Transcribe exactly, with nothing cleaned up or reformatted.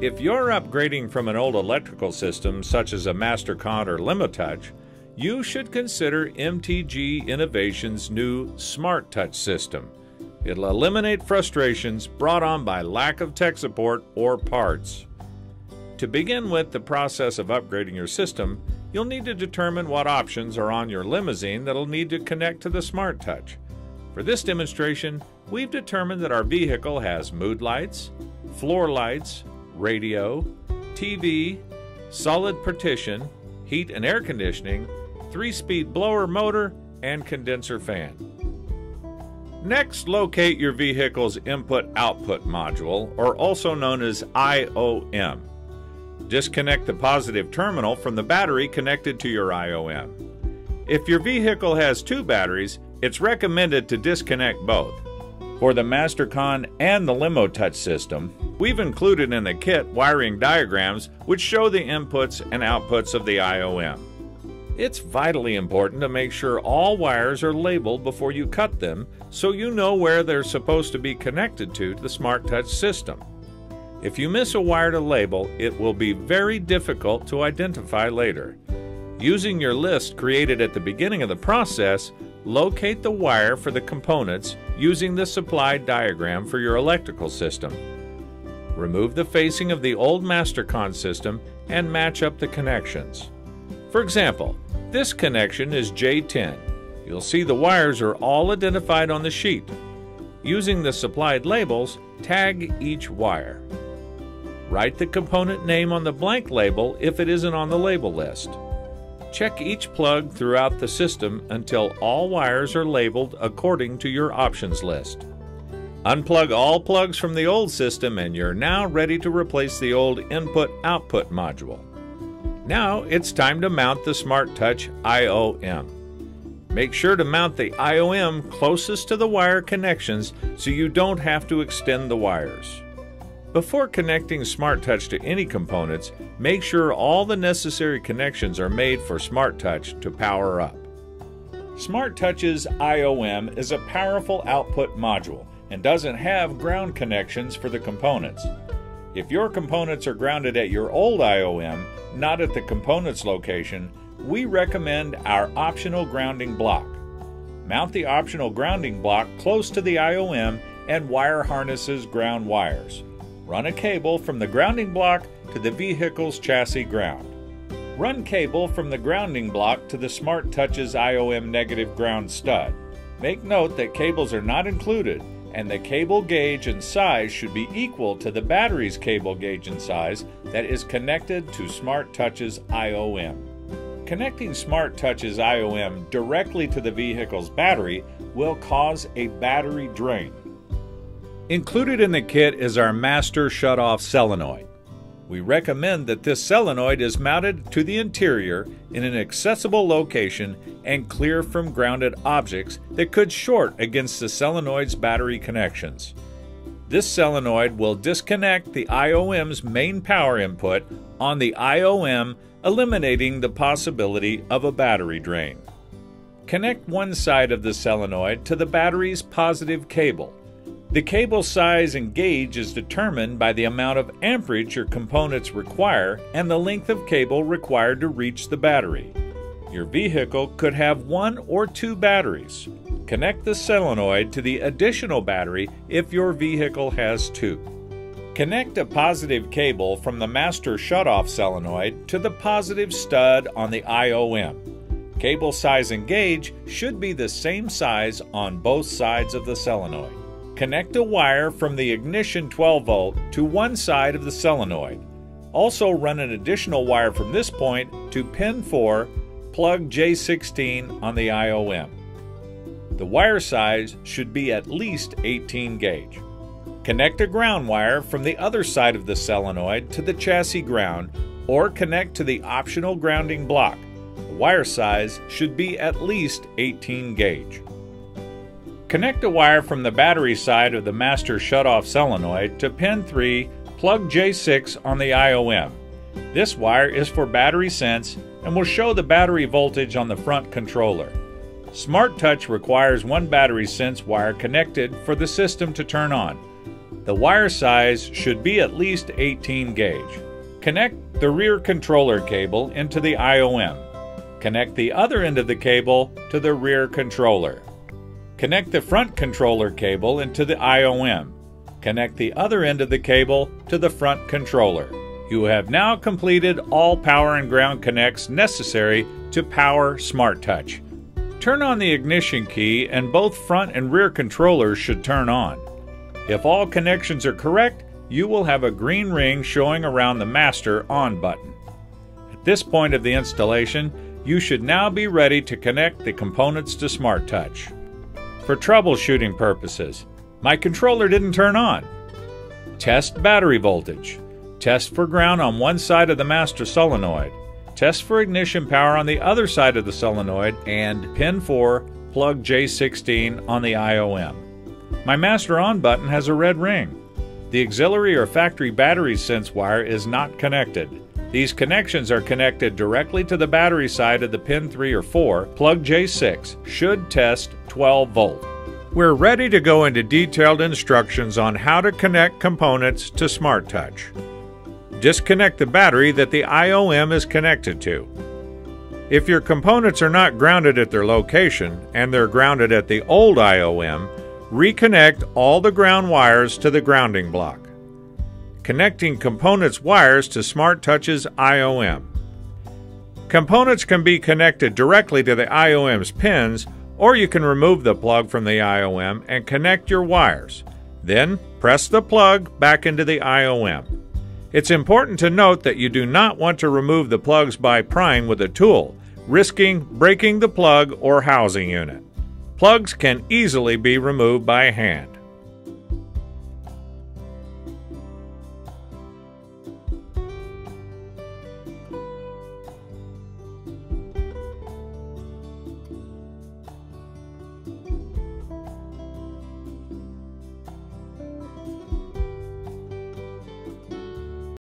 If you're upgrading from an old electrical system such as a MasterCon or LimoTouch, you should consider M T G Innovations' new Smart Touch system. It'll eliminate frustrations brought on by lack of tech support or parts. To begin with the process of upgrading your system, you'll need to determine what options are on your limousine that'll need to connect to the Smart Touch. For this demonstration, we've determined that our vehicle has mood lights, floor lights, radio, T V, solid partition, heat and air conditioning, three-speed blower motor, and condenser fan. Next, locate your vehicle's input-output module, or also known as I O M. Disconnect the positive terminal from the battery connected to your I O M. If your vehicle has two batteries, it's recommended to disconnect both. For the MasterCon and the LimoTouch system, we've included in the kit wiring diagrams which show the inputs and outputs of the I O M. It's vitally important to make sure all wires are labeled before you cut them so you know where they're supposed to be connected to the Smart Touch system. If you miss a wire to label, it will be very difficult to identify later. Using your list created at the beginning of the process, locate the wire for the components using the supplied diagram for your electrical system. Remove the facing of the old MasterCon system and match up the connections. For example, this connection is J ten. You'll see the wires are all identified on the sheet. Using the supplied labels, tag each wire. Write the component name on the blank label if it isn't on the label list. Check each plug throughout the system until all wires are labeled according to your options list. Unplug all plugs from the old system and you're now ready to replace the old input-output module. Now it's time to mount the Smart Touch I O M. Make sure to mount the I O M closest to the wire connections so you don't have to extend the wires. Before connecting Smart Touch to any components, make sure all the necessary connections are made for Smart Touch to power up. Smart Touch's I O M is a powerful output module and doesn't have ground connections for the components. If your components are grounded at your old I O M, not at the components location, we recommend our optional grounding block. Mount the optional grounding block close to the I O M and wire harnesses ground wires. Run a cable from the grounding block to the vehicle's chassis ground. Run cable from the grounding block to the Smart Touch's I O M negative ground stud. Make note that cables are not included, and the cable gauge and size should be equal to the battery's cable gauge and size that is connected to Smart Touch's I O M. Connecting Smart Touch's I O M directly to the vehicle's battery will cause a battery drain. Included in the kit is our master shutoff solenoid. We recommend that this solenoid is mounted to the interior in an accessible location and clear from grounded objects that could short against the solenoid's battery connections. This solenoid will disconnect the I O M's main power input on the I O M, eliminating the possibility of a battery drain. Connect one side of the solenoid to the battery's positive cable. The cable size and gauge is determined by the amount of amperage your components require and the length of cable required to reach the battery. Your vehicle could have one or two batteries. Connect the solenoid to the additional battery if your vehicle has two. Connect a positive cable from the master shutoff solenoid to the positive stud on the I O M. Cable size and gauge should be the same size on both sides of the solenoid. Connect a wire from the ignition twelve volt to one side of the solenoid. Also run an additional wire from this point to pin four, plug J sixteen on the I O M. The wire size should be at least eighteen gauge. Connect a ground wire from the other side of the solenoid to the chassis ground or connect to the optional grounding block. The wire size should be at least eighteen gauge. Connect a wire from the battery side of the master shutoff solenoid to pin three, plug J six on the I O M. This wire is for battery sense and will show the battery voltage on the front controller. Smart Touch requires one battery sense wire connected for the system to turn on. The wire size should be at least eighteen gauge. Connect the rear controller cable into the I O M. Connect the other end of the cable to the rear controller. Connect the front controller cable into the I O M. Connect the other end of the cable to the front controller. You have now completed all power and ground connects necessary to power Smart Touch. Turn on the ignition key and both front and rear controllers should turn on. If all connections are correct, you will have a green ring showing around the master on button. At this point of the installation, you should now be ready to connect the components to Smart Touch. For troubleshooting purposes, my controller didn't turn on. Test battery voltage. Test for ground on one side of the master solenoid. Test for ignition power on the other side of the solenoid, and pin four, plug J sixteen on the I O M. My master on button has a red ring. The auxiliary or factory battery sense wire is not connected. These connections are connected directly to the battery side of the pin three or four, plug J six, should test twelve volt. We're ready to go into detailed instructions on how to connect components to Smart Touch. Disconnect the battery that the I O M is connected to. If your components are not grounded at their location and they're grounded at the old I O M, reconnect all the ground wires to the grounding block. Connecting components' wires to Smart Touch's I O M. Components can be connected directly to the I O M's pins, or you can remove the plug from the I O M and connect your wires. Then press the plug back into the I O M. It's important to note that you do not want to remove the plugs by prying with a tool, risking breaking the plug or housing unit. Plugs can easily be removed by hand.